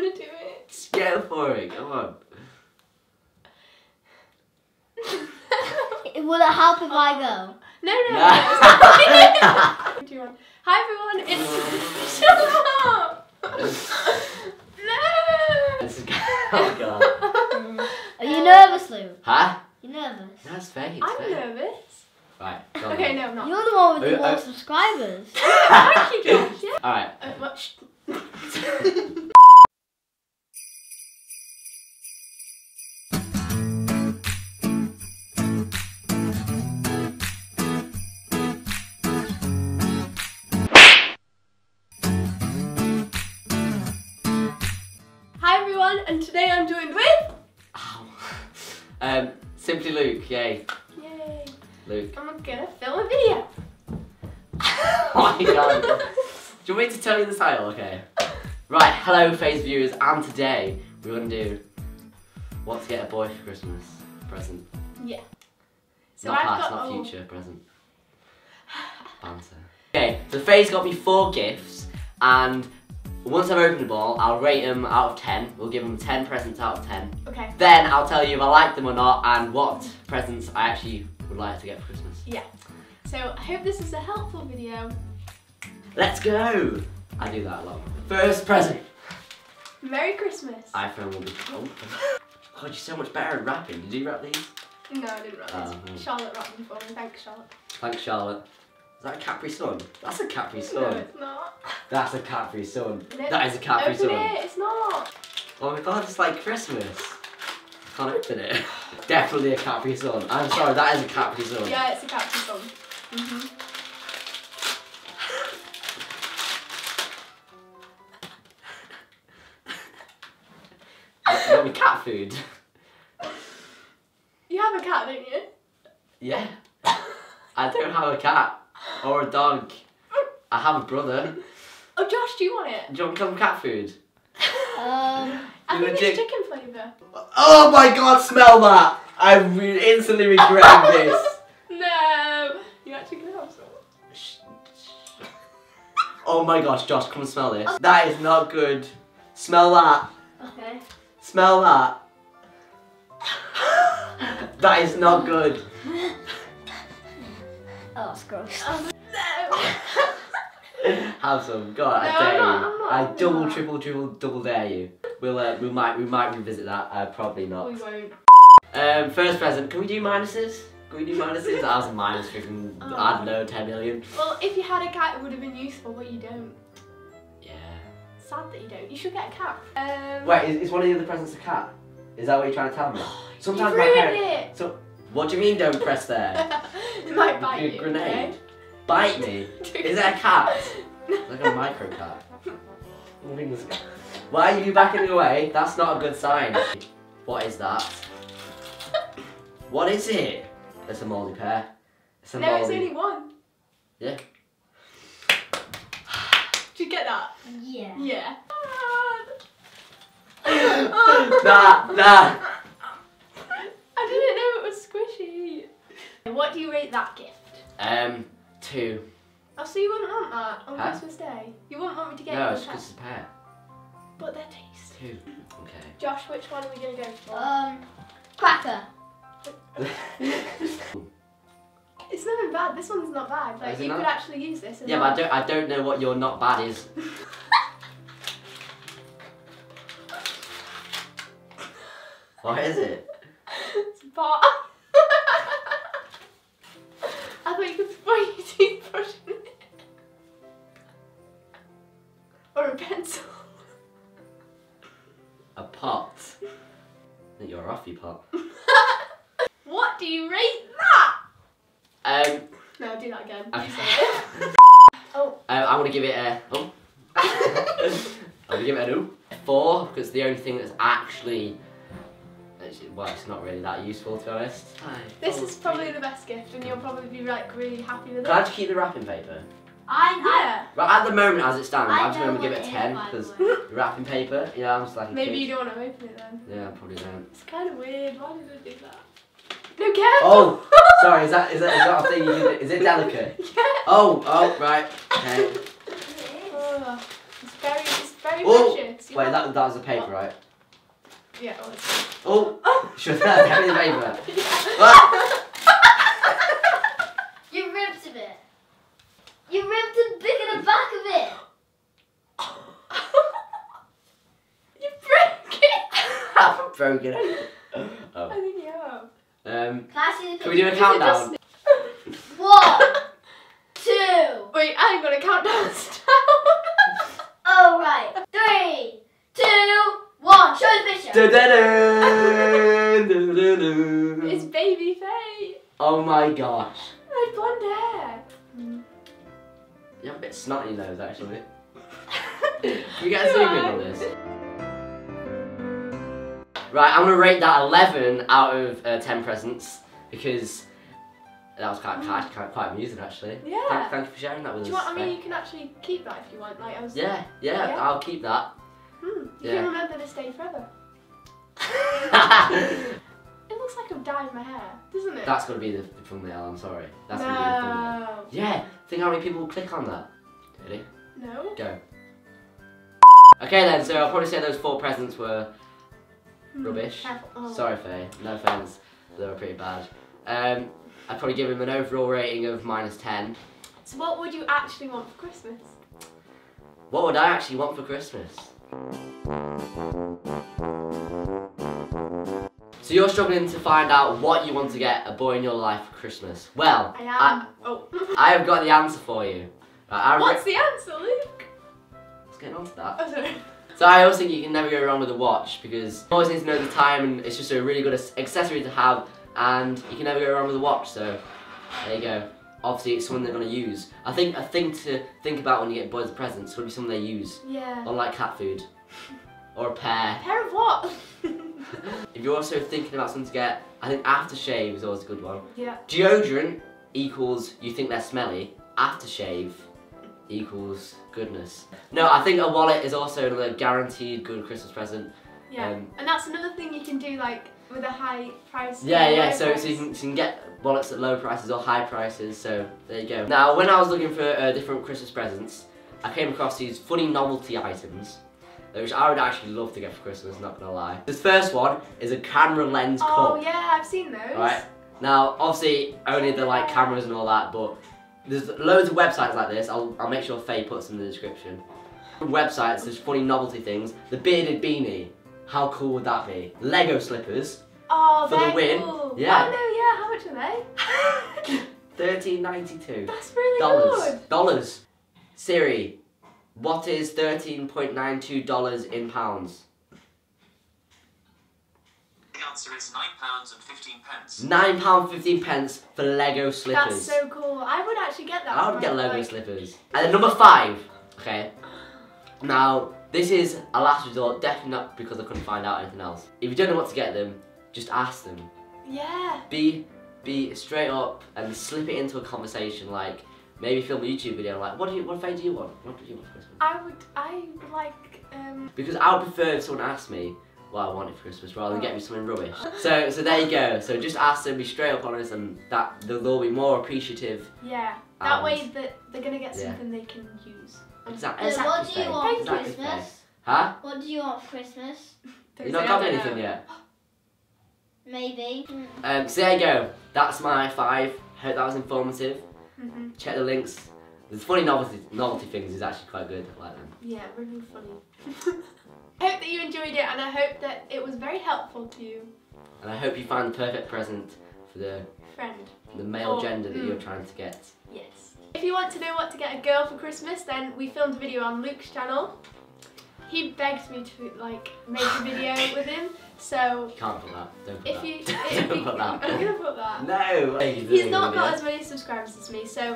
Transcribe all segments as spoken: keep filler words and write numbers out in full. want to do it. Just get for it, come on. Will it help if I go? No, no, no. No. Hi everyone, it's... Shut up! No! This is... Oh god. Are you nervous, Lou? Huh? You're nervous? No, it's fake, it's I'm fake. nervous. Right, go Okay, on. no, I'm not. You're the one with the more subscribers. Thank you, Josh, yeah. Alright. Uh, well, Hi everyone, and today I'm joined with... Ow. Um, Simply Luke, yay. Yay. Luke. I'm gonna film a video. Oh my god. Do you want me to tell you the title? Okay. Right, hello FaZe viewers, and today we're gonna do what to get a boy for Christmas present. Yeah. So not I've past, got not all... future, present. Banter. Okay, so FaZe got me four gifts, and once I've opened them all, I'll rate them out of ten. We'll give them ten presents out of ten. Okay. Then I'll tell you if I like them or not and what presents I actually would like to get for Christmas. Yeah. So I hope this is a helpful video. Let's go! I do that a lot. First present. Merry Christmas. iPhone will be cold. Oh, you're so much better at rapping. Did you rap these? No, I didn't rap um, these. Charlotte rapped them for me. Thanks, Charlotte. Thanks, Charlotte. Is that a Capri Sun? That's a Capri Sun. No, it's not. That's a Capri Sun. No, that is a Capri Sun. Open it, it's not. Oh my god, it's like Christmas. I can't open it. Definitely a Capri Sun. I'm sorry, that is a Capri Sun. Yeah, it's a Capri Sun. Mm-hmm. Not me cat food. You have a cat, don't you? Yeah. I don't have a cat. Or a dog. I have a brother. Oh, Josh, do you want it? Do you want some cat food? Um, I think it's chicken flavour. Oh my god, smell that! I re instantly regret this. No, you actually can have some. Oh my gosh, Josh, come and smell this. Okay. That is not good. Smell that. Okay. Smell that. That is not good. Oh, that's gross. Um, Have some, God, no, I dare I'm not, you. I'm not, I'm I double, not. triple, triple, double dare you. We'll, uh, we might, we might revisit that. Uh, probably not. We won't. Um, first present. Can we do minuses? Can we do minuses? That was a minus freaking. Oh. I don't know, ten million. Well, if you had a cat, it would have been useful, but you don't. Yeah. Sad that you don't. You should get a cat. Um. Wait, is, is one of the other presents a cat? Is that what you're trying to tell me? Sometimes you ruined my parents. It. So, what do you mean? Don't press there. It might bite you. Grenade. Okay? Bite me? Is that a cat? Like a micro cat. Why are you backing away? That's not a good sign. What is that? What is it? It's a mouldy pear. It's a no, moldy... it's only one. Yeah. Did you get that? Yeah. Yeah. Nah, nah. I didn't know it was squishy. What do you rate that gift? Um. Two. Oh, so you wouldn't want that on huh? Christmas Day? You wouldn't want me to get no, it? No, it's Christmas pear. But they're tasty. Two. Okay. Josh, which one are we going to go for? Um, cracker. It's nothing bad. This one's not bad. Like, you not? could actually use this. Yeah, but I don't, I don't know what your not bad is. What is it? It's a bar. I thought you could spray your toothbrush in it. Or a pencil. A pot. I think you're off your pot. What do you rate that? Um. No, do that again. Okay. Oh. Um, I'm gonna give it a. Oh. I'm gonna give it a no. Four, because it's the only thing that's actually. Well, it's not really that useful, to be honest. This is probably the best gift, and you'll probably be like really happy with it. Glad to keep the wrapping paper. I yeah. Right, at the moment, as it stands, I, I just remember give it a ten because wrapping paper. Yeah, I'm just like. Maybe kid. you don't want to open it then. Yeah, I probably don't. It's kind of weird. Why did I do that? No, careful. Oh, sorry. Is that is that, is that a thing you did? Is it delicate? Yeah. Oh, oh, right. Okay. Oh, it's very, it's very very oh, precious. You wait, that, that was a paper, right? Yeah, it was. Oh! Oh. Shut up, that was a paper. Yeah. Ah. You ripped a bit. You ripped a bit in the back of it. You broke it. I haven't broken it. Oh. I think you have. Um, can I see the can we do a countdown? One, two. Wait, I'm gonna count down. All right, three, two, one. Show the picture. Da -da -da, da -da -da. It's baby Faye. Oh my gosh. Red blonde hair. Mm. You have a bit snotty nose actually. We get a zoom in on this. Right, I'm gonna rate that eleven out of uh, ten presents because that was quite quite, quite, quite amusing actually. Yeah. Thank, thank you for sharing that with Do you us. Want, I mean, you can actually keep that if you want. Like I was. Yeah, yeah, yeah. I'll keep that. Hmm. You yeah. can remember this day forever. It looks like I've dyed my hair, doesn't it? That's gonna be the, the thumbnail. I'm sorry. That's no. gonna be the thumbnail. Yeah. Think how many people will click on that? Really? No. Go. Okay then. So I'll probably say those four presents were. Rubbish. Oh. Sorry Faye, no offence, they were pretty bad. Um, I'd probably give him an overall rating of minus ten. So what would you actually want for Christmas? What would I actually want for Christmas? So you're struggling to find out what you want to get a boy in your life for Christmas. Well, I, am. I, oh. I have got the answer for you. Right, what's the answer, Luke? Let's get on to that. Oh, sorry. So I always think you can never go wrong with a watch because you always need to know the time and it's just a really good accessory to have and you can never go wrong with a watch, so there you go. Obviously it's something they're going to use. I think a thing to think about when you get boys presents would be something they use. Yeah. Or like cat food. Or a pear. A pear of what? If you're also thinking about something to get, I think aftershave is always a good one. Yeah. Deodorant equals you think they're smelly. Aftershave equals goodness. No, I think a wallet is also another guaranteed good Christmas present. Yeah, um, and that's another thing you can do like with a high price. Yeah, yeah, so, price. so you can, you can get wallets at low prices or high prices, so there you go. Now, when I was looking for uh, different Christmas presents, I came across these funny novelty items, which I would actually love to get for Christmas, not gonna lie. This first one is a camera lens oh, cup. Oh yeah, I've seen those. Right, now obviously only the like cameras and all that, but there's loads of websites like this. I'll, I'll make sure Faye puts them in the description. Websites, there's funny novelty things. The bearded beanie. How cool would that be? Lego slippers. Oh, for the win. Cool. Yeah. Oh no, yeah. How much are they? thirteen ninety-two. That's really dollars. Good. Dollars. Siri, what is thirteen ninety-two dollars in pounds? The answer is nine pounds and fifteen pence. nine pounds fifteen pence for Lego slippers. That's so cool. I would actually get that. I would get Lego like... slippers. And then number five. Okay. Now, this is a last resort, definitely not because I couldn't find out anything else. If you don't know what to get them, just ask them. Yeah. Be be straight up and slip it into a conversation, like maybe film a YouTube video like what do you what Faye do you want? What do you want for Christmas? I would I would like um because I would prefer if someone asked me what I wanted for Christmas rather than get me something rubbish. So so there you go. So just ask them, be straight up honest, and that they'll be more appreciative. Yeah. That way that they're gonna get something yeah. they can use. Exactly. So what do you want for Christmas? Huh? What do you want for Christmas? You've not got anything know. yet. Maybe. Um, so there you go. That's my five. Hope that was informative. Mm-hmm. Check the links. The funny novelty novelty things is actually quite good. I like them. Yeah, really funny. I hope that you enjoyed it and I hope that it was very helpful to you. And I hope you find the perfect present for the friend, the male or, gender that mm. you're trying to get. Yes. If you want to know what to get a girl for Christmas, then we filmed a video on Luke's channel. He begged me to like make a video with him, so... You can't put that. Don't put if that. You, if Don't you, put that. I'm going to put that. No! He's not got as many subscribers as me, so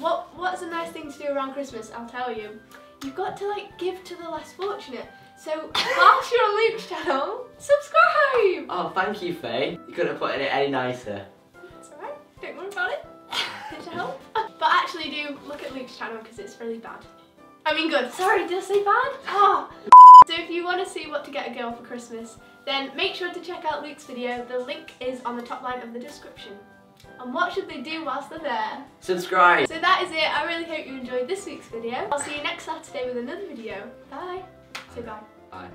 what? what's a nice thing to do around Christmas, I'll tell you. You've got to like give to the less fortunate. So, whilst you're on Luke's channel, subscribe! Oh, thank you, Faye. You couldn't have put it any nicer. It's alright, don't worry about it. Did you help? But actually do look at Luke's channel because it's really bad. I mean good. Sorry, did I say bad? Oh. So if you want to see what to get a girl for Christmas, then make sure to check out Luke's video. The link is on the top line of the description. And what should they do whilst they're there? Subscribe! So that is it. I really hope you enjoyed this week's video. I'll see you next Saturday with another video. Bye! Say bye. Bye.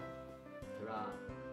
Ta-ra.